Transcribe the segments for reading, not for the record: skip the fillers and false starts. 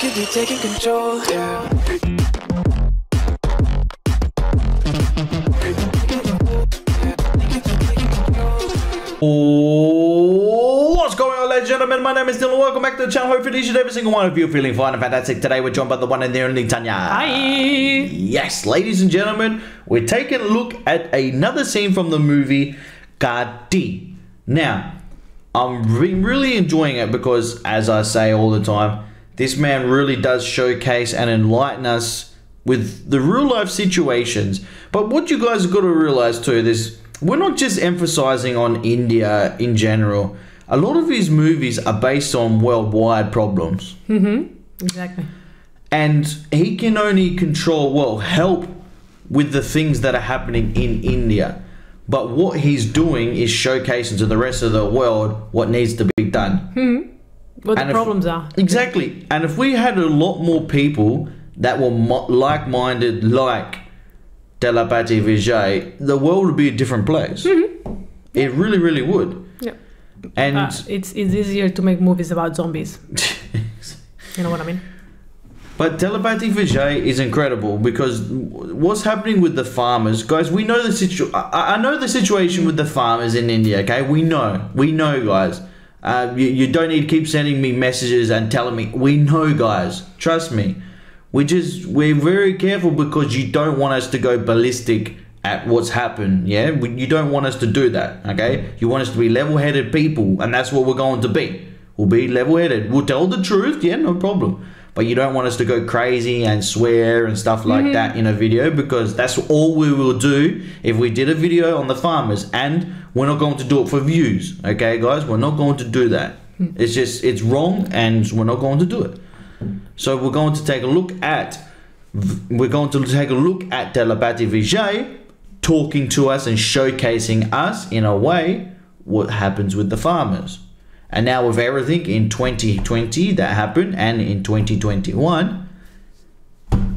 could be taking control, yeah. What's going on, ladies and gentlemen? My name is Dylan. Welcome back to the channel. Hopefully, each and every single one of you are feeling fine and fantastic. Today, we're joined by the one and the only Tania. Hi. Yes, ladies and gentlemen, we're taking a look at another scene from the movie Gadi. Now, I'm really enjoying it because, as I say all the time, this man really does showcase and enlighten us with the real life situations. But what you guys have got to realize too, this. We're not just emphasizing on India in general. A lot of his movies are based on worldwide problems. Mm-hmm. Exactly. And he can only control, well, help with the things that are happening in India. But what he's doing is showcasing to the rest of the world what needs to be done. Mm-hmm. What the problems are. Exactly. And if we had a lot more people that were like-minded, like Thalapathy Vijay, the world would be a different place. Mm-hmm. Yeah. It really, really would. Yeah. And it's easier to make movies about zombies. You know what I mean? But Thalapathy Vijay is incredible because what's happening with the farmers, guys, we know the situation. I know the situation with the farmers in India, okay? We know, guys. You don't need to keep sending me messages and telling me. We know, guys. Trust me. We're very careful because you don't want us to go ballistic at what's happened, yeah? You don't want us to do that, okay? You want us to be level-headed people, and that's what we're going to be. We'll be level-headed. We'll tell the truth, yeah, no problem. But you don't want us to go crazy and swear and stuff like that in a video because that's all we will do if we did a video on the farmers, and we're not going to do it for views, okay, guys? We're not going to do that. It's just, it's wrong, and we're not going to do it. So we're going to take a look at Thalapathy Vijay talking to us and showcasing us in a way what happens with the farmers. And now with everything in 2020 that happened and in 2021,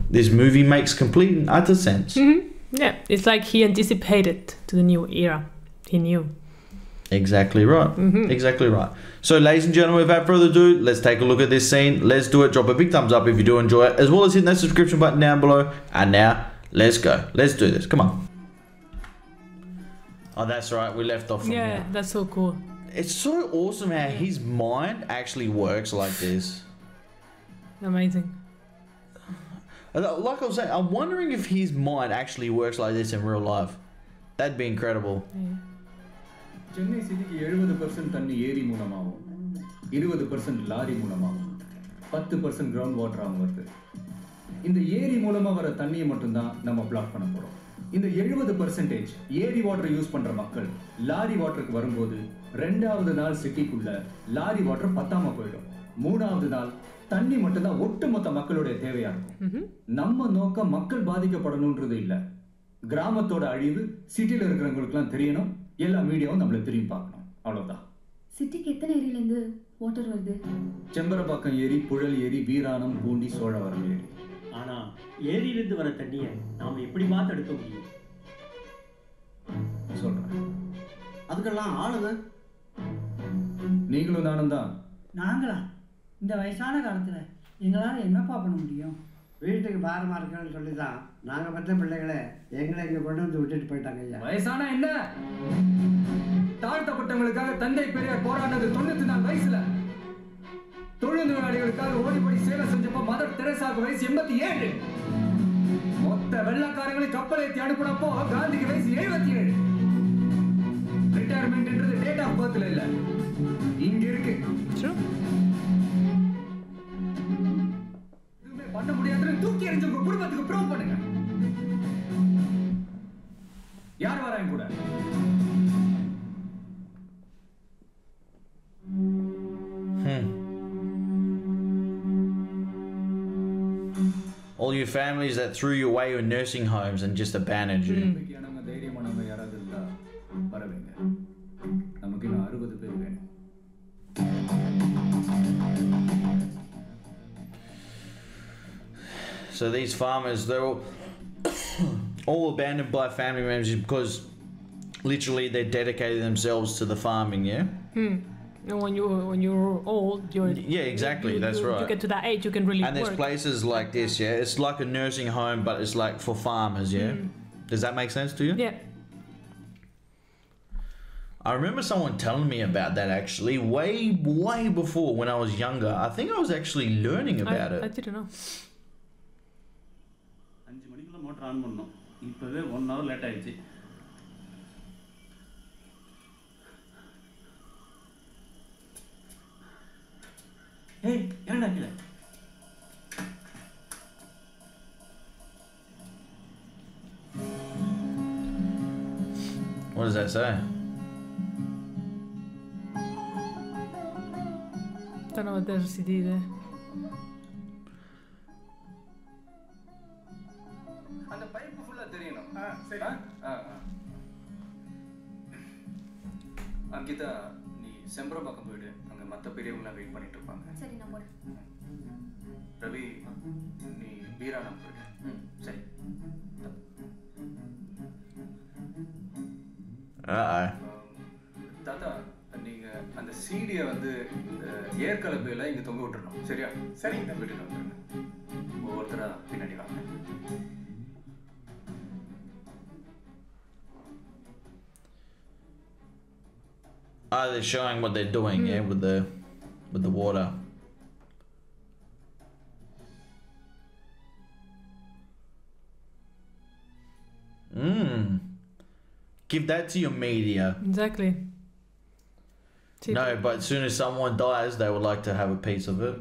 this movie makes complete and utter sense. Mm-hmm. Yeah, it's like he anticipated to the new era. He knew. Exactly right. Mm-hmm. Exactly right. So, ladies and gentlemen, without further ado, let's take a look at this scene. Let's do it. Drop a big thumbs up if you do enjoy it, as well as hitting that subscription button down below. And now, let's go. Let's do this. Come on. Oh, that's right. We left off from here. Yeah, that's so cool. It's so awesome how his mind actually works like this. Amazing. Like I was saying, I'm wondering if his mind actually works like this in real life. That'd be incredible. Yeah. Chennai City 70% தண்ணி ஏரி மூலமாகவும் 20% lorry மூலமாகவும் 10% ground வாட்டராகவும் வருது. இந்த ஏரி மூலமா வர தண்ணியை மட்டும் தான் நம்ம பிளாக் பண்ண போறோம். இந்த 70% ஏரி வாட்டர் யூஸ் பண்ற மக்கள் லாரி வாட்டருக்கு வரும்போது இரண்டாவது நாள் சிட்டிக்குள்ள லாரி வாட்டர் பத்தாம போயிடும். மூணாவது நாள் தண்ணி மட்டும் தான் ஒட்டுமொத்த மக்களுடைய தேவையா இருக்கும். நம்ம நோக்கம் மக்கள் பாதிக்கப்படணும்ன்றது இல்ல. கிராமத்தோட அழிவு சிட்டில இருக்கிறவங்களுக்குலாம் தெரியணும். எல்லா மீடியாவும் நம்மள திரும்பி பார்க்கணும். அவ்வளவுதான். சிட்டிக்கு எத்தனை ஏரியில இருந்து வாட்டர் வருது? செம்பரபாக்கம் ஏரி, புழல் ஏரி, வீராணம், பூண்டி, சோழவரம் ஏரி. ஆனா ஏரியில இருந்து வர தண்ணியை நாம எப்படி மாத்த எடுக்க முடியும்? சொல்றேன். அதுக்கெல்லாம் ஆளுங்க நீங்களும் நானும் தான். நாங்களா இந்த வயசான காலத்துல எங்களால என்னப்பா பண்ண முடியும்? வீட்டுக்கு பாரமா இருக்குன்னு சொல்லிதான் நாங்க பத்த பிள்ளைகளை எங்களை இங்க கொண்டு வந்து விட்டுட்டு போயிட்டாங்க ஐயா. வயசானா என்ன? தாழ்த்தப்பட்டவங்களுக்காக தந்தை பெரியார் போராடினது 94 வயசுல. தொழிலாளர்களுக்காக ஓடிப்படி சேவை செஞ்சப்ப மதர் தெரேசாவுக்கு வயசு 87. மொத்த வெள்ளக்காரங்களை கப்பல் ஏற்றி அனுப்பினப்போ காந்திக்கு வயசு 77. ரிட்டையர்மெண்ட்ன்றது டேட் ஆஃப் பர்த்ல இல்ல, இங்க இருக்கு. All you families that threw you away your nursing homes and just abandoned you. So these farmers, they're all abandoned by family members because literally they dedicated themselves to the farming, yeah? when you're old, you're exactly. That's right. You get to that age, you can really work. And there's places like this, yeah. It's like a nursing home, but it's like for farmers, yeah. Does that make sense to you? Yeah. I remember someone telling me about that actually, way before when I was younger. I think I was actually learning about it. I didn't know. Hey, what does that say? Don't know what there's a CD there. They're showing what they're doing, yeah, with the water. Give that to your media. Exactly. TV. No, but as soon as someone dies, they would like to have a piece of it.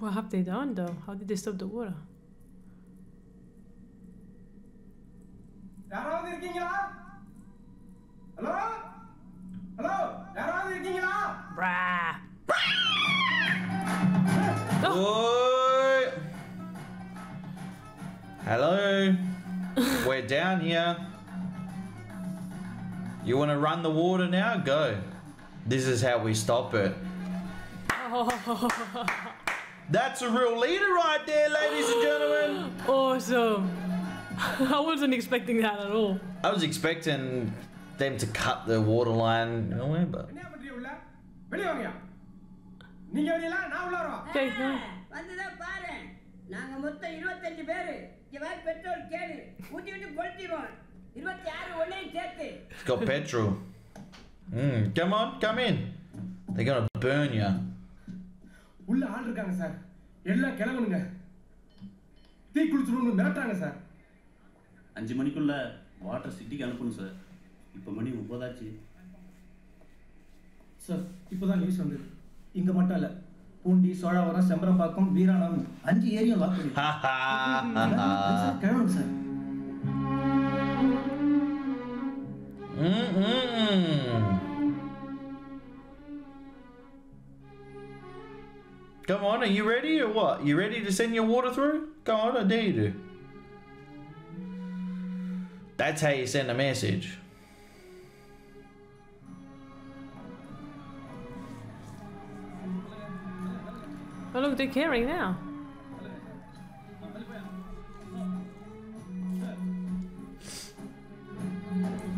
What have they done though? How did they stop the water? Hello? Hello? Brah! Oh. Hello, we're down here. You want to run the water now? Go. This is how we stop it. Oh. That's a real leader right there, ladies and gentlemen. Awesome. I wasn't expecting that at all. I was expecting them to cut the water line nowhere, but. It's got petrol. Come on, come in. They're gonna burn you. Sir, come on, are you ready or what? You ready to send your water through? Go on, I dare you to. That's how you send a message. Oh look, they're carrying now.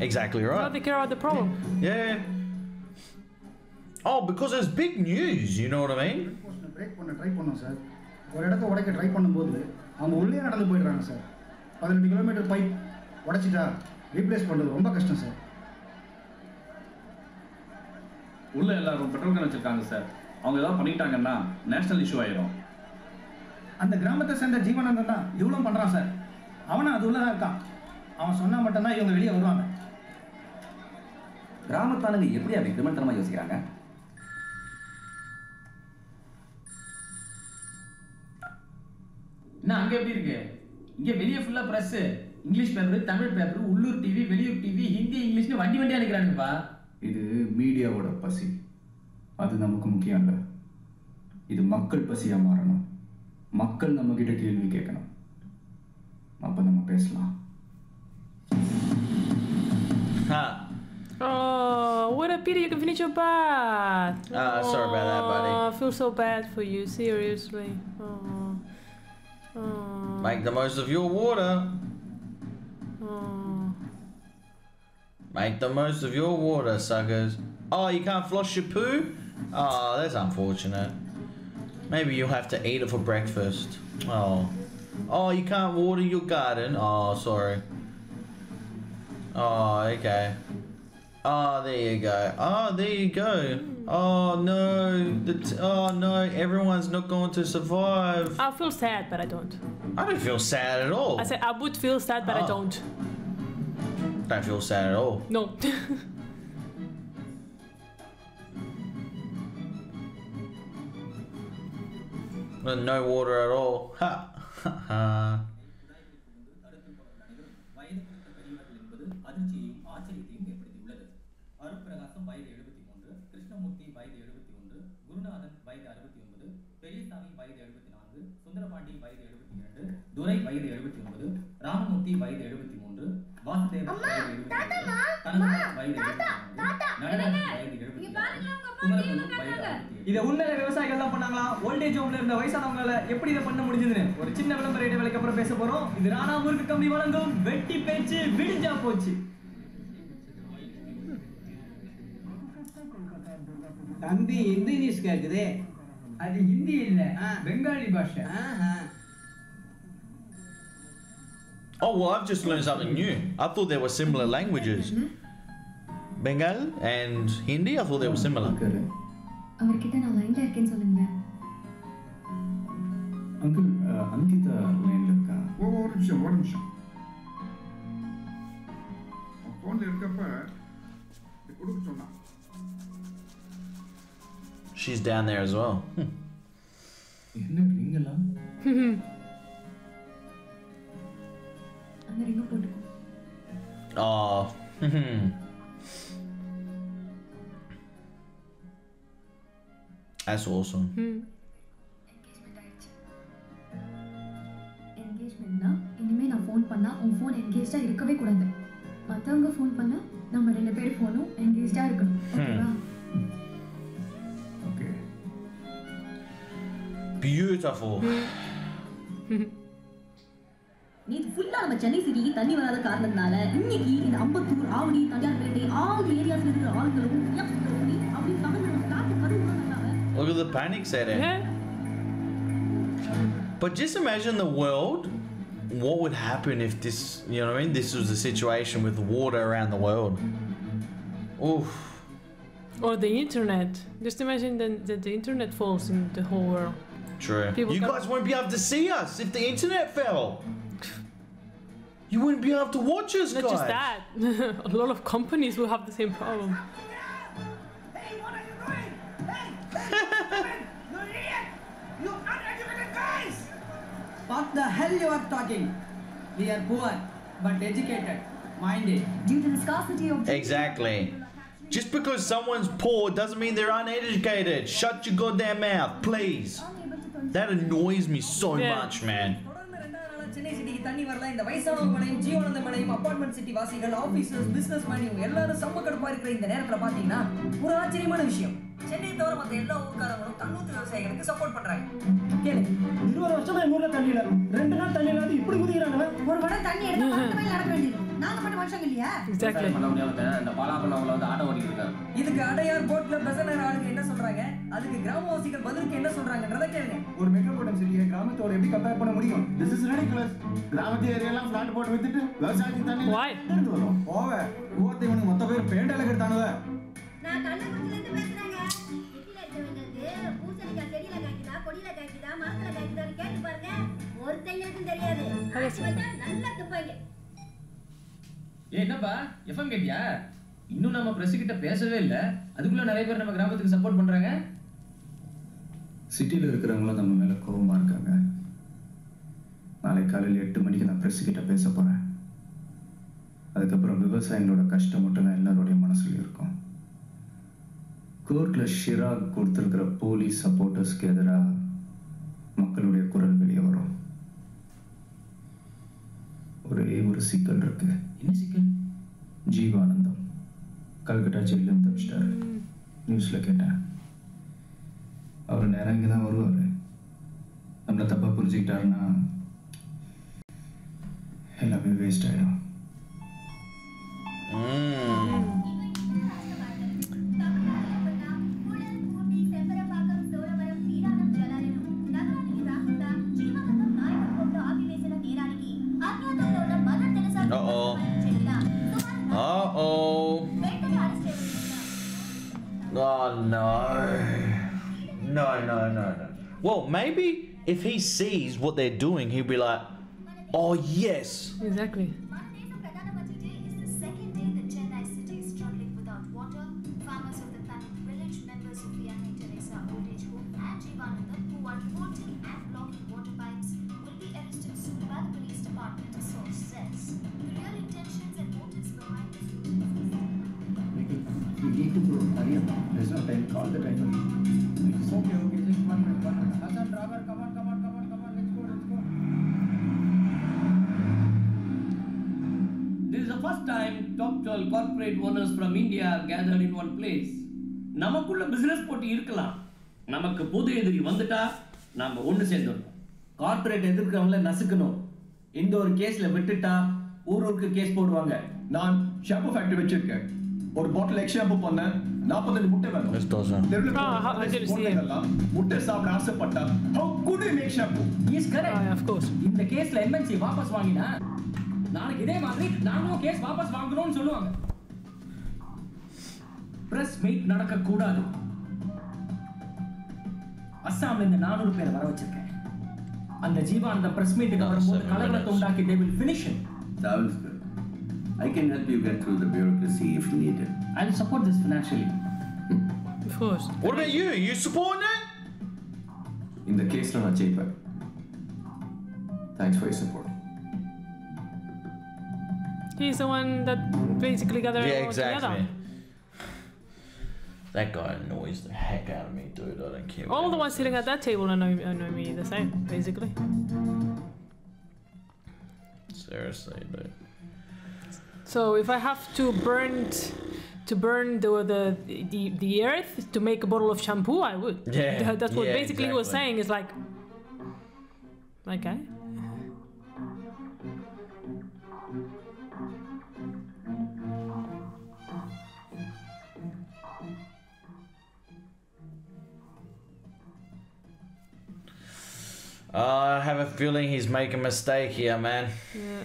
Exactly right. How they care about the problem. Yeah. Oh, because it's big news, you know what I mean? English paper, Tamil paper, Ullur TV, Veliyur TV, Hindi, English, this is media. That's why we are here. This is Makkal Pasi. Makkal Namakita Kilvi Kekana. Mapanama Pesla. Ha! Oh, what a Peter, you can finish your bath. Sorry about that, buddy. I feel so bad for you, seriously. Oh. Oh. Make the most of your water. Oh. Make the most of your water, suckers. Oh, you can't flush your poo? Oh, that's unfortunate. Maybe you'll have to eat it for breakfast. Oh. Oh, you can't water your garden. Oh, sorry. Oh, okay. Oh, there you go. Oh, there you go. Oh, no. Oh, no. Everyone's not going to survive. I feel sad, but I don't. I don't feel sad at all. I said I would feel sad, but I don't. Don't feel sad at all. No. No water at all. Ha. Ha. Ha. இதை உண்மையில விவசாயிகள் தான் பண்ணாங்களா? Old age ஹோம்ல இருந்த வயசானவங்களால எப்படி இதை பண்ண முடிஞ்சதுன்னு ஒரு சின்ன விளம்பர இடைவேளைக்கு அப்புறம் பேச போறோம். இது ராணா முருக்கு கம்பி வழங்கும் வெட்டி பேச்சு விடிஞ்சா போச்சு. தம்பி இங்கிலீஷ் கேக்குதே, அது ஹிந்தி இல்ல, பெங்காலி பாஷை. Oh, well, I've just learned something new. I thought there were similar languages. Bengal and Hindi, I thought they were similar. Uncle, Ankita line lakka. One minute. She's down there as well. Oh. That's awesome. Engagement na inime na phone panna un phone engaged ah irukave kudadhu mathavanga phone panna nama rendu per phone engaged ah irukanum okayva. Okay, beautiful. Need full ah nama Chennai city thanni varada kaaranathnala inniki in Ambattur Avadi Thanjavur all the areas la irukra aalgalum absolutely apdi samanam kaathu kaduvanga. Look at the panic setting. Yeah. But just imagine the world. What would happen if this, you know what I mean? This was the situation with water around the world. Oof. Or the internet. Just imagine that the internet falls in the whole world. True. People guys won't be able to see us if the internet fell. You wouldn't be able to watch us, guys. Not just that. A lot of companies will have the same problem. What the hell you are talking? We are poor but educated minded due to the scarcity of exactly. Just because someone's poor doesn't mean they're uneducated. Shut your goddamn mouth, please. That annoys me so much, man. Chennai சிட்டிக்கு தண்ணி வரல. இந்த வயசானவங்களையும் ஜீவனந்த மனையும் apartment city வாசிகள் officers business man எல்லாரும் சம்ம கடுப்பா இருக்கிற இந்த நேரத்துல பாத்தீங்கன்னா ஒரு ஆச்சரியமான விஷயம். சென்னை தவிர மற்ற எல்லா ஊர்க்காரங்களும் தன்னூத்து விவசாயிகளுக்கு சப்போர்ட் பண்றாங்க. கேளு, 20 வருஷமா ஊர்ல தண்ணி இல்ல, 2 நாள் தண்ணி இல்லாத இப்படி குதிக்குறாங்க. ஒரு வட தண்ணி எடுத்து பக்கமே நடக்க வேண்டியது. நாங்க மட்டும் மனுஷங்க இல்லையா? எக்ஸாக்ட்லி. அந்த பாலாபலவங்கள வந்து ஆட ஓடி இருக்காங்க. இதுக்கு அடையார் போட்ல பெசனர் ஆளுங்க என்ன சொல்றாங்க? அதுக்கு கிராமவாசிகள் பதிலுக்கு என்ன சொல்றாங்கன்றத கேளுங்க. ஒரு மெட்ரோபாலிட்டன் சிட்டியை கிராமத்தோட எப்படி கம்பேர் பண்ண முடியும்? This is ridiculous. கிராமத்து ஏரியாலாம் ஃபிளாட் போட்டு வித்துட்டு விவசாயிக்கு தண்ணி எடுத்து வரோம். ஓவே, ஊர்ல இவனுக்கு மொத்த பேர் பேண்டல கேட்டானுவே. நான் கண்ணகுட்டில இருந்து பேசுறேங்க. சிட்டில இருந்தவங்களுக்கு பூசணிக்கா செடியில காய்க்குதா, கொடியில காய்க்குதா, மரத்துல காய்க்குதான்னு கேட்டு பாருங்க. ஒரு தெரியறதும் தெரியாது. நல்லா துப்பாங்க. என்னப்பா FM கேட்டியா? இன்னும் நம்ம பிரஸ் கிட்ட பேசவே இல்ல. அதுக்குள்ள நிறைய பேர் நம்ம கிராமத்துக்கு சப்போர்ட் பண்றாங்க. சிட்டில இருக்கிறவங்க நம்ம மேல கோவமா இருக்காங்க. நாளை காலையில 8 மணிக்கு நான் பிரஸ் கிட்ட பேச போறேன். அதுக்கப்புறம் விவசாயிகளோட கஷ்டம் மட்டும் எல்லாரோட மனசுல இருக்கும். கோர்ட்ல ஷிராக் கொடுத்திருக்கிற போலீஸ் சப்போர்ட்டர்ஸ்க்கு எதிராக மக்களுடைய குரல் வெளியே வரும். ஒரே ஒரு சிக்கல் இருக்கு. என்ன சிக்கல்? ஜீவானந்தம் கல்கட்டா ஜெயிலிருந்து ஆரம்பிச்சிட்டாரு. நியூஸில் கேட்டேன், அவர் நேராக இங்கே தான் வருவார், நம்மளை தப்பாக புரிஞ்சுக்கிட்டாருன்னா எல்லாமே வேஸ்ட் ஆகிடும். Oh no. No. Well, maybe if he sees what they're doing, he'll be like, oh yes. Exactly. Top 12 corporate owners from India are gathered in one place. Namakulla business poti irkalam. Namakku pudu ediri vandutta nama onnu sendirukom. Corporate edirukravanga nasukkanum. Indha or case la vittuta oorukku case poduvanga. Naan shampoo factory vechirukken. Or bottle egg shampoo panna 45 mutte venum. Yes sir. Therilla podulla mutte saapra aasai patta. How could you make shampoo? Yes correct. Of course. In the case la MNC vapas vaangina. நாளைக்கு இதே மாதிரி நானும் case வாபஸ் வாங்கணும்னு சொல்லுவாங்க. Press meet நடக்க கூடாது. அஸ்ஸாம்ல இந்த 400 பேர் வர வச்சிருக்கேன். அந்த ஜீவானந்த பிரஸ் மீட்டுக்கு வரும்போது கலகலத்தை உண்டாக்கி they will finish it. Sounds good. I can help you get through the bureaucracy if needed. I'll support this financially. Of course. What about you? You support it? In the case நான் ஜெயிப்பேன். Thanks for your support. He's the one that basically gathered everyone together. That guy annoys the heck out of me, dude. I don't care. All the ones sitting at that table annoy me the same, basically. Seriously, dude. So if I have to burn the earth to make a bottle of shampoo, I would. Yeah. That's what basically he was saying. It's like, okay. I have a feeling he's making a mistake here, man. Yeah.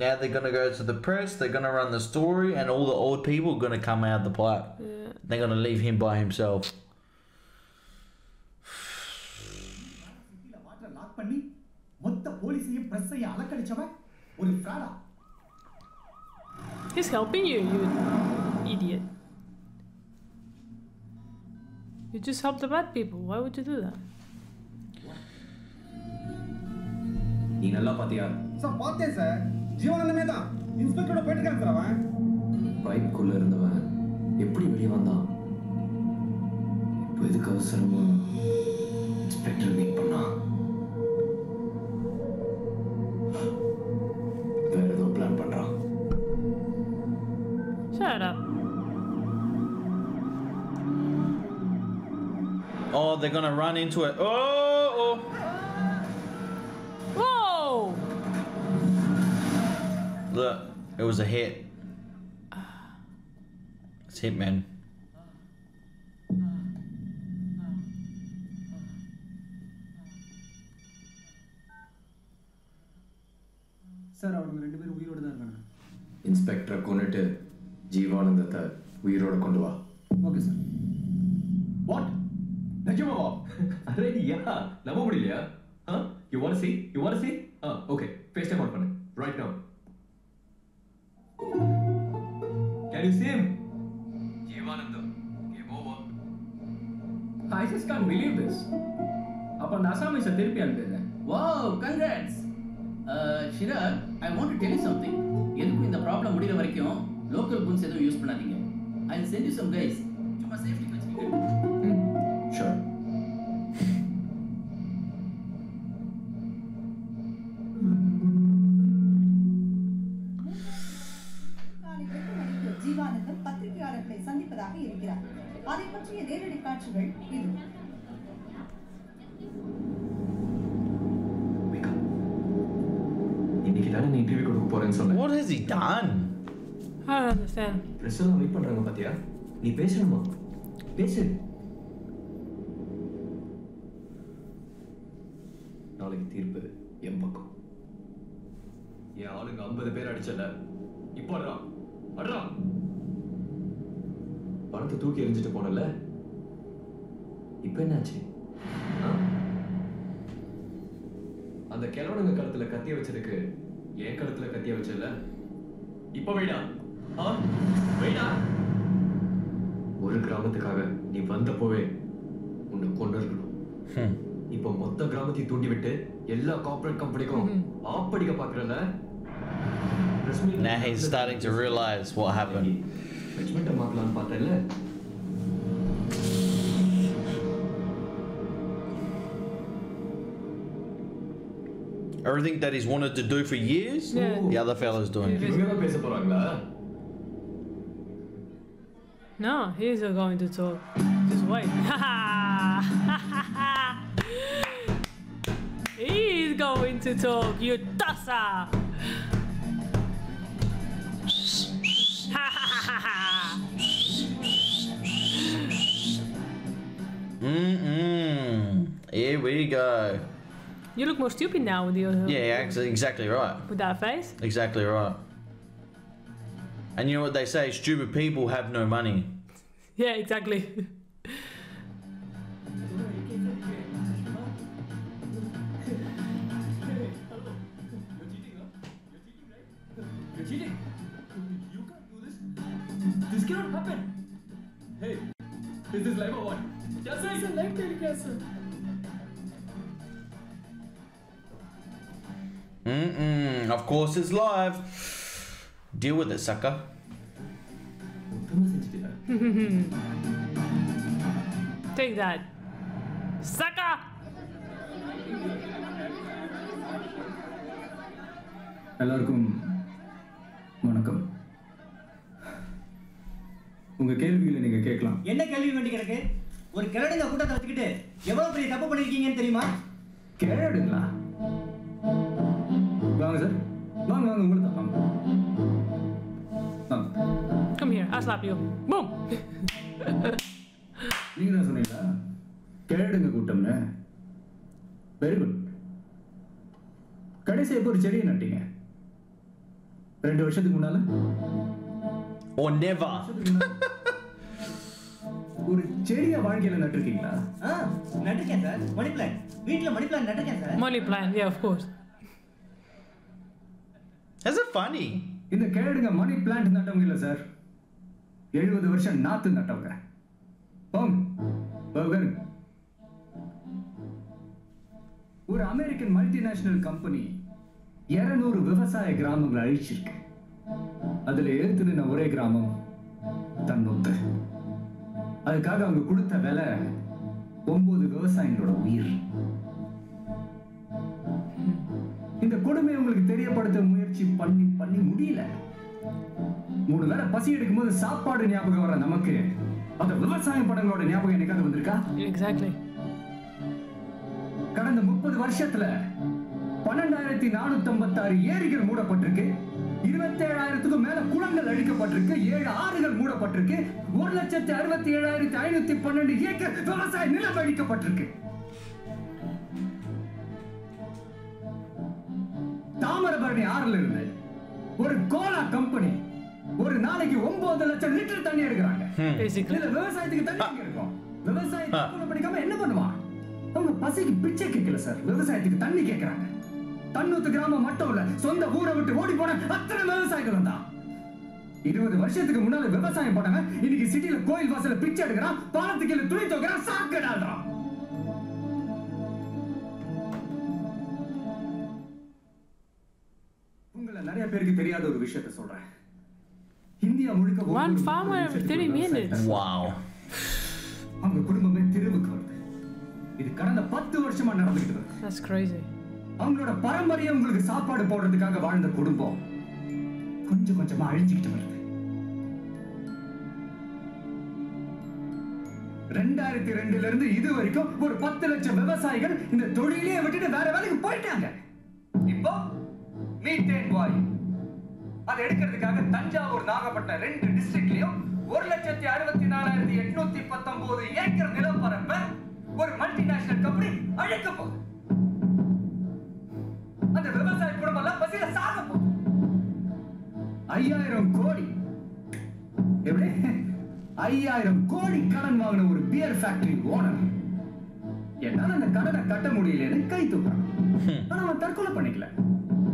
Now they're going to go to the press, they're going to run the story, and all the old people are going to come out of the plot. Yeah. They're going to leave him by himself. He's helping you, you idiot. You just help the bad people. Why would you do that? You know what? Sir, what is that? Jivan Mehta, inspector of Petty Cancer. Pipe cooler in the van. You're pretty much on that. With the cursor, inspector being Pana. Where is the plan, Pandra? Shut up. Oh, they're gonna run into it. Oh! Whoa! Look, it was a hit. It's Hitman. Sir, I'm going to be a weirdo. Inspector Konete, Jeevanandatha, weirdo Kondua. Okay, sir. What? You wanna see? You wanna see? Okay, FaceTime on pannu. Right now. Can you see him? Jeevanandam, game over. I just can't believe this. Upon Assamese therapy. Wow, congrats! Shirar, I want to tell you something. Edukku indha problem mudiyira varaikum local guns edhu use pannadinga. I'll send you some guys. Summa safety vechikku. Sure. ஆசிரியராக இருக்கிறார். அதை பற்றிய நேரடி காட்சிகள் இது. What has he done? I don't understand. Prasanna wait பண்றாங்க பாத்தியா? நீ பேசணுமா? பேசு. நாளைக்கு தீர்ப்பு என் பக்கம். ஏன் ஆளுங்க 50 பேர் அடிச்சல. இப்போ அடறா. அடறா. பணத்தை தூக்கி எறிஞ்சிட்டு போனல. இப்போ என்னாச்சு? அந்த கேலவனுங்க கழுத்துல கத்திய வச்சிருக்கு. ஏன் கழுத்துல கத்திய வச்சல? இப்போ வேடா. ஆ? வேடா. ஒரு கிராமத்துக்காக நீ வந்த போவே உன்னை கொன்றறணும். இப்போ மொத்த கிராமத்தை தூண்டி விட்டு எல்லா கார்ப்பரேட் கம்பெனிக்கும் ஆப்படிக்க பார்க்கறல. Now he's starting to realize what happened. Judgment மாட்டலாம் பார்த்தல. Everything that he's wanted to do for years, the other fella's doing. No, he's not going to talk. Just wait. He's going to talk, you tosser. Here we go. You look more stupid now with your. Yeah, exactly right. With that face? Exactly right. And you know what they say, stupid people have no money. Yeah, exactly. You're cheating. You can't do this. This cannot happen. Hey, is this live or what? Yes, sir, it's a live telecast, sir. Of course it's live. Deal with it, sucker. Take that, sucker. எல்லாருக்கும் வணக்கம். உங்க கேள்விகளை நீங்க கேட்கலாம். என்ன கேள்வி வேண்டியிருக்கு? ஒரு கேரடுங்க கூட்டத்தை வச்சிக்கிட்டு எவ்வளவு பெரிய தப்பு பண்ணிருக்கீங்கன்னு தெரியுமா? கேரடுங்களா? வாங்க சார். வாங்க வாங்க உங்களை தான் வாங்க. Come here, I'll slap you. Boom! நீங்க என்ன சொன்னீங்க? கேரடுங்க கூட்டம்னு. Very good. கடைசி எப்போ ஒரு செடியை நட்டீங்க? 2 வருஷத்துக்கு முன்னால? Or never. ஒரு செடியை வாழ்க்கையில நட்டுருக்கீங்களா? ஆ, நட்டுருக்கேன் சார். Money plant. வீட்டில் மணி பிளான் நட்டுருக்கேன் sir. Money plant, yeah, of course. That's funny. இந்த கேரடுங்க மணி பிளான்ட் நட்டவங்க இல்லை சார். 70 வருஷம் நாத்து நட்டவங்க. ஒரு அமெரிக்கன் மல்டிநேஷனல் கம்பெனி 200 விவசாய கிராமங்களை அழிச்சிருக்கு. அதுல எழுத்துன ஒரே கிராமம் தன்னொத்து. அதுக்காக அவங்க கொடுத்த விலை 9 விவசாயிகளோட உயிர். இந்த கொடுமை உங்களுக்கு தெரியப்படுத்த முயற்சி பண்ணி பண்ணி முடியல. 3 வேளை பசி எடுக்கும்போது சாப்பாடு ஞாபகம் வர நமக்கு அந்த விவசாய படங்களோட ஞாபகம் எனக்காக வந்திருக்கா? எக்ஸாக்ட்லி. கடந்த 30 வருஷத்துல 12,456 ஏரிகள் மூடப்பட்டிருக்கு. 27,000க்கும் மேல குளங்கள் அழிக்கப்பட்டிருக்கு. 7 ஆறுகள் மூடப்பட்டிருக்கு. 1,67,512 ஏக்கர் விவசாய நிலம் அழிக்கப்பட்டிருக்கு. தாமிரபரணி ஆறுல இருந்து ஒரு கோலா கம்பெனி ஒரு நாளைக்கு 9 லட்சம் லிட்டர் தண்ணி எடுக்கிறாங்க. இதுல விவசாயத்துக்கு தண்ணி இருக்கும். விவசாயத்துக்கு படிக்காம என்ன பண்ணுவாங்க? அவங்க பசிக்கு பிச்சை கேட்கல சார், விவசாயத்துக்கு தண்ணி கேட்கறாங்க. தன்னூத்து கிராமம் மட்டும் இல்ல, சொந்த ஊரை விட்டு ஓடி போன அத்தனை விவசாயிகளும் தான். 20 வருஷத்துக்கு முன்னால விவசாயம் போட்டாங்க. இன்னைக்கு சிட்டியில கோயில் வாசல பிச்சை எடுக்கிறான், பாலத்துக்கு துணி தோக்கிறான், சாக்கடாடுறான். நிறைய பேருக்கு தெரியாத ஒரு விஷயத்தை சொல்றேன். இந்தியா முழுக்க 1 farmer every 30 minutes. Wow. அவங்க குடும்பமே திருவுக்கு வருது. இது கடந்த 10 வருஷமா நடந்துட்டு இருக்கு. That's crazy. அவங்களோட பாரம்பரியம் உங்களுக்கு சாப்பாடு போடுறதுக்காக வாழ்ந்த குடும்பம் கொஞ்சம் கொஞ்சமா அழிஞ்சிட்டு வருது. 2002 இருந்து இது வரைக்கும் ஒரு 10 லட்சம் வியாபாரிகள் இந்த தொழிலே விட்டுட்டு வேற வேலைக்கு போயிட்டாங்க. இப்போ மீத்தேன் வாயு அத எடுக்கிறதுக்காக தஞ்சாவூர் நாகப்பட்டினம் ரெண்டு டிஸ்ட்ரிக்ட்லயும் 1,64,819 ஏக்கர் நிலப்பரப்பை ஒரு மல்டிநேஷனல் கம்பெனி அழிக்க போகுது. அந்த வியாபாரி குடும்பம்லாம் பசியில சாக போகுது. 5000 கோடி எப்படி 5000 கோடி கடன் வாங்கின ஒரு பியர் ஃபேக்டரி ஓனர் என்னால அந்த கடனை கட்ட முடியலன்னு கை தூக்குறான். ஆனா அவன் தற்கொலை பண்ணிக்கல.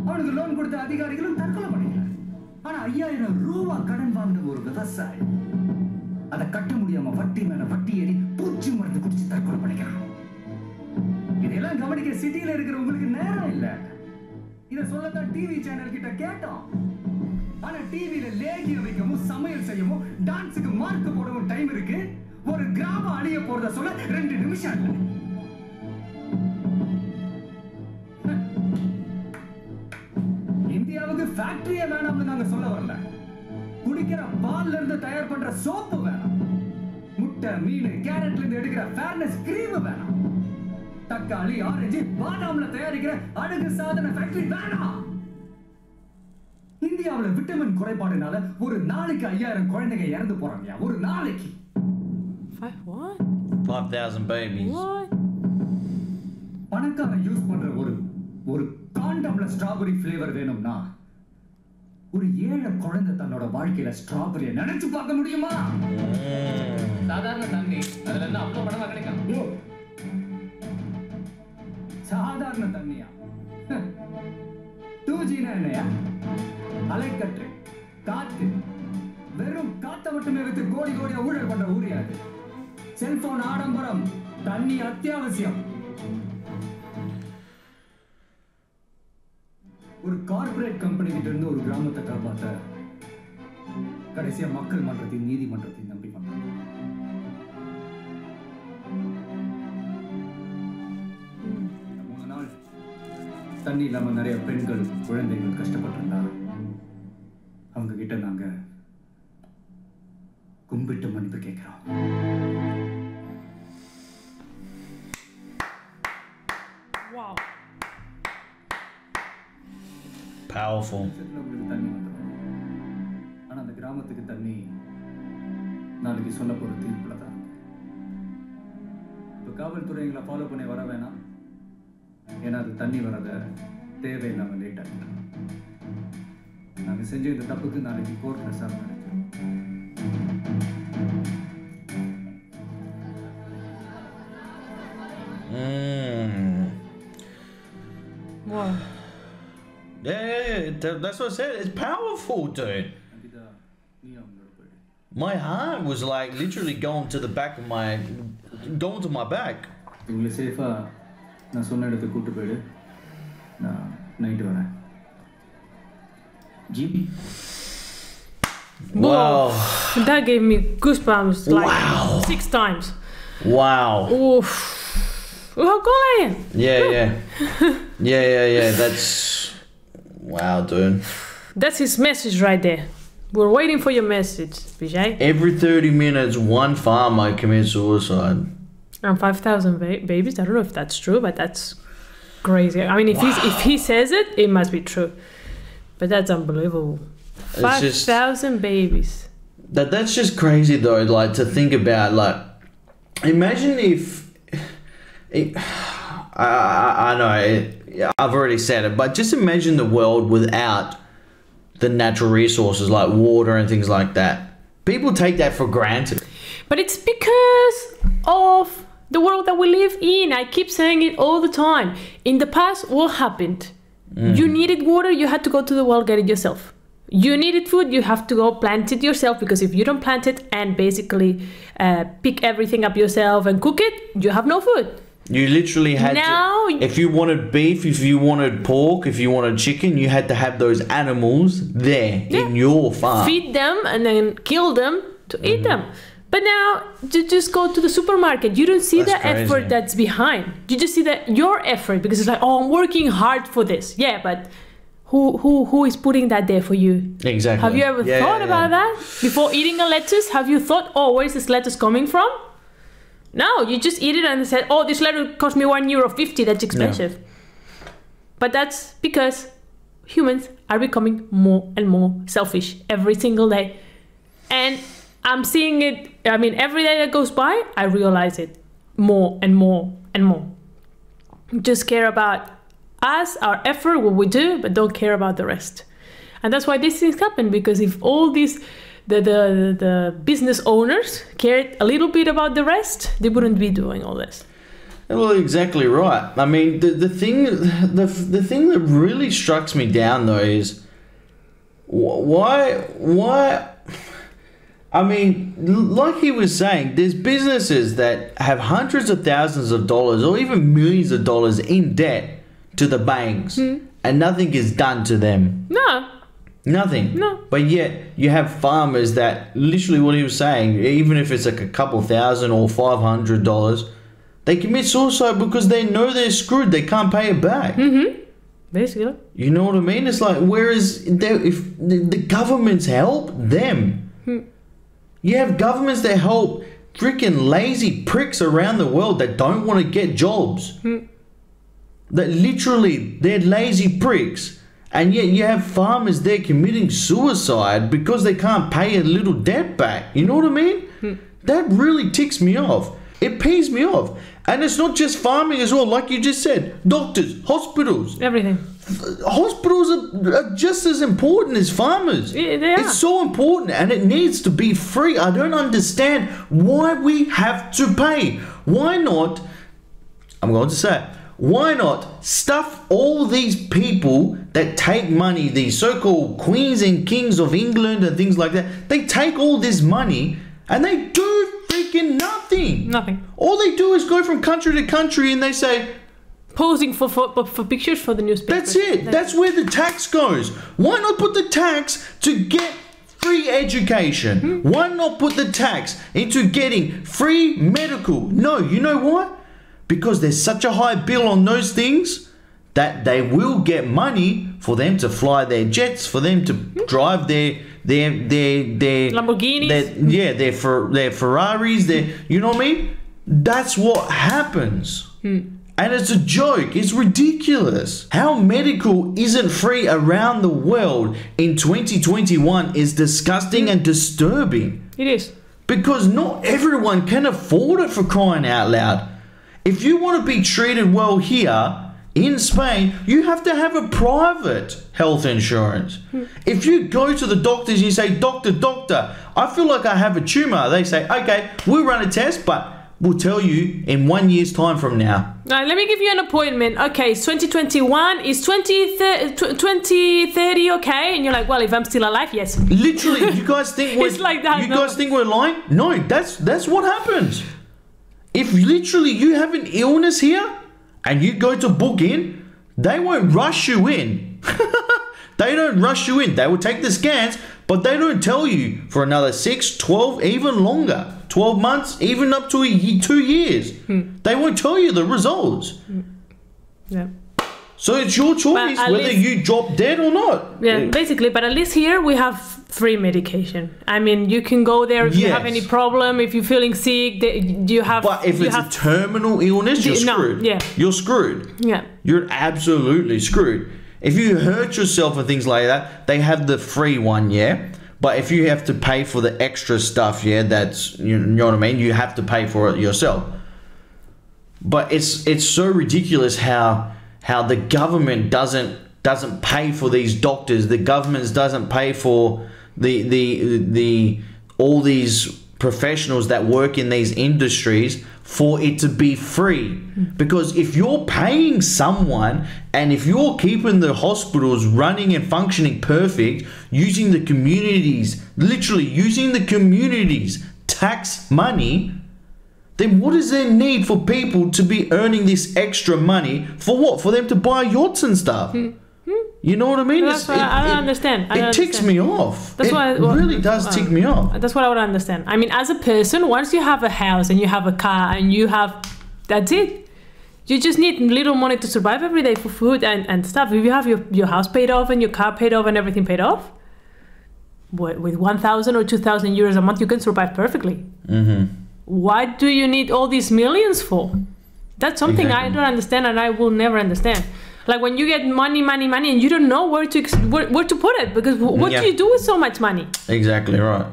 அவனுக்கு லோன் கொடுத்த அதிகாரிகளும் தற்கொலை பண்ணிக்கல. ஆனா 5000 ரூபாய் கடன் வாங்கின ஒரு விவசாயி அதை கட்ட முடியாம வட்டி மேல வட்டி ஏறி பூச்சி மருந்து குடிச்சு தற்கொலை பண்ணிக்கிறான். இதெல்லாம் கவனிக்க சிட்டியில இருக்கிற உங்களுக்கு நேரம் இல்ல. இதை சொல்லத்தான் டிவி சேனல் கிட்ட கேட்டோம். ஆனா டிவில லேகிய வைக்கவும் சமையல் செய்யவும் டான்ஸுக்கு மார்க் போடவும் டைம் இருக்கு. ஒரு கிராமம் அழிய போறத சொல்ல 2 நிமிஷம். இந்தியாவுக்கு ஃபேக்டரிய வேணாம்னு நாங்க சொல்ல வரல. குடிக்கிற பால்ல இருந்து தயார் பண்ற சோப்பு வேணாம். முட்டை மீன் கேரட்ல இருந்து எடுக்கிற ஃபேர்னஸ் கிரீம் வேணாம். தக்காளி ஆரஞ்சு பாதாம்ல தயாரிக்கிற அழகு சாதன ஃபேக்டரி வேணாம். இந்தியாவுல விட்டமின் குறைபாடுனால ஒரு நாளைக்கு 5000 குழந்தைங்க இறந்து போறாங்க. ஒரு நாளைக்கு 5000 babies. பணக்காரன் யூஸ் பண்ற ஒரு காண்டம்ல ஸ்ட்ராபெரி ஃப்ளேவர் வேணும்னா ஒரு ஏழை குழந்தை தன்னோட வாழ்க்கையில ஸ்ட்ராபெரிய நினைச்சு பார்க்க முடியுமா? சாதாரண தண்ணி அதுல என்ன அவ்வளவு பணமா கிடைக்கும்? சாதாரண தண்ணியா? 2G-னா என்னையா? அலைக்கற்று காத்து வெறும் காத்த மட்டுமே வைத்து கோடி கோடியா ஊழல் பண்ற ஊரியாது. செல்போன் ஆடம்பரம், தண்ணி அத்தியாவசியம். ஒரு கார்பரேட் கம்பெனி கிட்ட இருந்து ஒரு கிராமத்தை காப்பாற்ற கடைசியா மக்கள் மன்றத்தையும் நீதிமன்றத்தையும் நம்பி பண்றாங்க. தண்ணி இல்லாம நிறைய பெண்கள் குழந்தைகள் கஷ்டப்பட்டிருந்தாங்க. அவங்க கிட்ட நாங்க கும்பிட்டு மன்னிப்பு கேட்கிறோம். Wow, powerful. ஆனா அந்த கிராமத்துக்கு தண்ணி நாளைக்கு சொல்ல போற தீர்ப்புல தான் இருக்கு. இப்ப காவல்துறைங்களை ஃபாலோ பண்ணி வர வேணாம். ஏன்னா அது தண்ணி வராத தேவையில்லாம லேட் ஆகிட்டோம். நாங்க செஞ்ச இந்த தப்புக்கு நாளைக்கு கோர்ட்ல சார்பு நடக்கும். That's what I said. It's powerful, dude. My heart was like literally going to the back of my, going to my back. You safe? நான் சொன்ன இடத்துக்கு கூட்டு போயிடு. நான் நைட்டு வரேன். GB wow, that gave me goosebumps like wow. 6 times. Wow. Oof. How cool are you? Yeah, yeah. yeah, that's wow, dude. That's his message right there. We're waiting for your message, Vijay. Every 30 minutes one farmer commits suicide. And 5,000 babies. I don't know if that's true, but that's crazy. I mean, if wow. if he says it, it must be true. But that's unbelievable. 5,000 babies. That's just crazy, though. Like to think about, like, imagine if it, I know it, I've already said it, but just imagine the world without the natural resources like water and things like that. People take that for granted. But it's because of the world that we live in. I keep saying it all the time. In the past, what happened? You needed water, you had to go to the well, get it yourself. You needed food, you have to go plant it yourself, because if you don't plant it and basically pick everything up yourself and cook it, you have no food. You literally had now, to, if you wanted beef, if you wanted pork, if you wanted chicken, you had to have those animals there in your farm. Feed them and then kill them to eat them. But now, you just go to the supermarket. You don't see the effort that's behind. You just see that your effort, because it's like, oh, I'm working hard for this. Yeah, but who is putting that there for you? Exactly. Have you ever thought about that? Before eating a lettuce, have you thought, oh, where is this lettuce coming from? No, you just eat it and said, oh, this letter cost me €1.50. That's expensive. Yeah. But that's because humans are becoming more and more selfish every single day. And I'm seeing it. I mean, every day that goes by, I realize it more and more and more. Just care about us, our effort, what we do, but don't care about the rest. And that's why these things happen, because if all these the business owners cared a little bit about the rest, they wouldn't be doing all this. Well, exactly right. I mean, the thing that really strikes me down though is why. I mean, like he was saying, there's businesses that have hundreds of thousands of dollars or even millions of dollars in debt to the banks, and nothing is done to them. No. Nothing. No. But yet you have farmers that literally, what he was saying, even if it's like a couple thousand or $500, they commit suicide because they know they're screwed. They can't pay it back. Mm-hmm. Basically. You know what I mean? It's like, whereas if the governments help them. You have governments that help freaking lazy pricks around the world that don't want to get jobs. That literally, they're lazy pricks. And yet you have farmers there committing suicide because they can't pay a little debt back. You know what I mean? That really ticks me off. It pays me off. And it's not just farming as well, like you just said. Doctors, hospitals. Everything. Hospitals are just as important as farmers. Yeah, they are. It's so important and it needs to be free. I don't understand why we have to pay. Why not, I'm going to say it, why not stuff all these people that take money, these so-called queens and kings of England and things like that, they take all this money and they do freaking nothing. Nothing. All they do is go from country to country and they say, posing for pictures for the newspaper. That's it. That's where the tax goes. Why not put the tax to get free education? Why not put the tax into getting free medical? No, you know why? Because there's such a high bill on those things that they will get money for them to fly their jets, for them to drive their Lamborghinis, their Ferraris, you know what I mean? That's what happens. And it's a joke. It's ridiculous. How medical isn't free around the world in 2021 is disgusting and disturbing. It is. Because not everyone can afford it, for crying out loud. If you want to be treated well here in Spain, you have to have a private health insurance. If you go to the doctors and you say, doctor, I feel like I have a tumor. They say, okay, we'll run a test, but we'll tell you in 1 year's time from now. Let me give you an appointment. Okay, it's 2021. It's 2030, okay? And you're like, well, if I'm still alive, yes. Literally, you guys think we're, it's like that, guys think we're lying? No, that's what happens. If literally you have an illness here and you go to book in, they won't rush you in. They don't rush you in. They will take the scans, but they don't tell you for another 6, 12, even longer. 12 months, even up to 2 years. They won't tell you the results. Yeah. So it's your choice whether you drop dead or not. Yeah, basically. But at least here we have free medication. I mean, you can go there if you have any problem, if you're feeling sick. You have. But if it's a terminal illness, you're screwed. Yeah. You're screwed. Yeah. You're absolutely screwed. If you hurt yourself and things like that, they have the free one, yeah? But if you have to pay for the extra stuff, yeah, that's, you know what I mean? You have to pay for it yourself. But it's so ridiculous how the government doesn't pay for these doctors. The government doesn't pay for the all these professionals that work in these industries for it to be free. Because if you're paying someone and if you're keeping the hospitals running and functioning perfect, using the communities, literally using the communities' tax money, then what is their need for people to be earning this extra money? For what? For them to buy yachts and stuff. You know what I mean? That's what I don't understand. It ticks me off. It really does tick me off. That's what I would understand. I mean, as a person, once you have a house and you have a car and you have, that's it. You just need little money to survive every day for food and stuff. If you have your house paid off and your car paid off and everything paid off, with 1,000 or 2,000 euros a month, you can survive perfectly. what do you need all these millions for? That's something exactly. I don't understand, and I will never understand. Like when you get money and you don't know where to put it, because what do you do with so much money? Exactly right.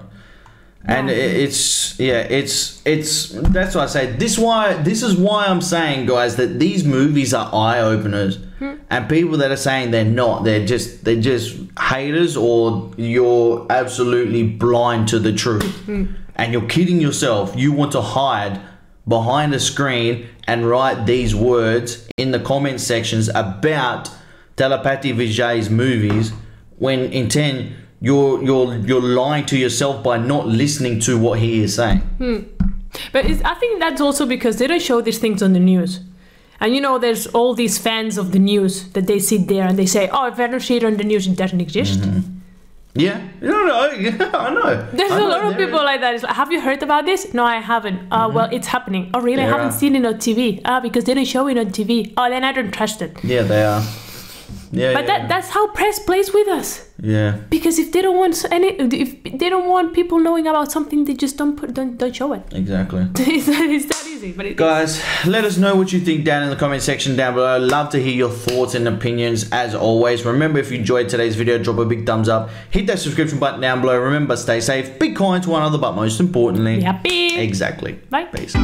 And it's that's why I say this is why I'm saying, guys, that these movies are eye openers, and people that are saying they're not, they're just haters, or you're absolutely blind to the truth, and you're kidding yourself. You want to hide behind a screen and write these words in the comment sections about Thalapathy Vijay's movies, when in 10. You're lying to yourself by not listening to what he is saying. But I think that's also because they don't show these things on the news. And you know, there's all these fans of the news that they sit there and they say, oh, if I don't see it on the news, it doesn't exist. Yeah, no, yeah, I know. There's a lot of people like that. It's like, have you heard about this? No, I haven't. Well, it's happening. Oh, really? I haven't seen it on TV. Ah, because they don't show it on TV. Oh, then I don't trust it. Yeah, they are. Yeah, but that's how press plays with us. Yeah. Because if they don't want people knowing about something, they just don't show it. Exactly. It's that easy. But guys, let us know what you think down in the comment section down below. I'd love to hear your thoughts and opinions as always. Remember, if you enjoyed today's video, drop a big thumbs up. Hit that subscription button down below. Remember, stay safe, be kind to one another, but most importantly, be happy. Exactly. Bye. Peace.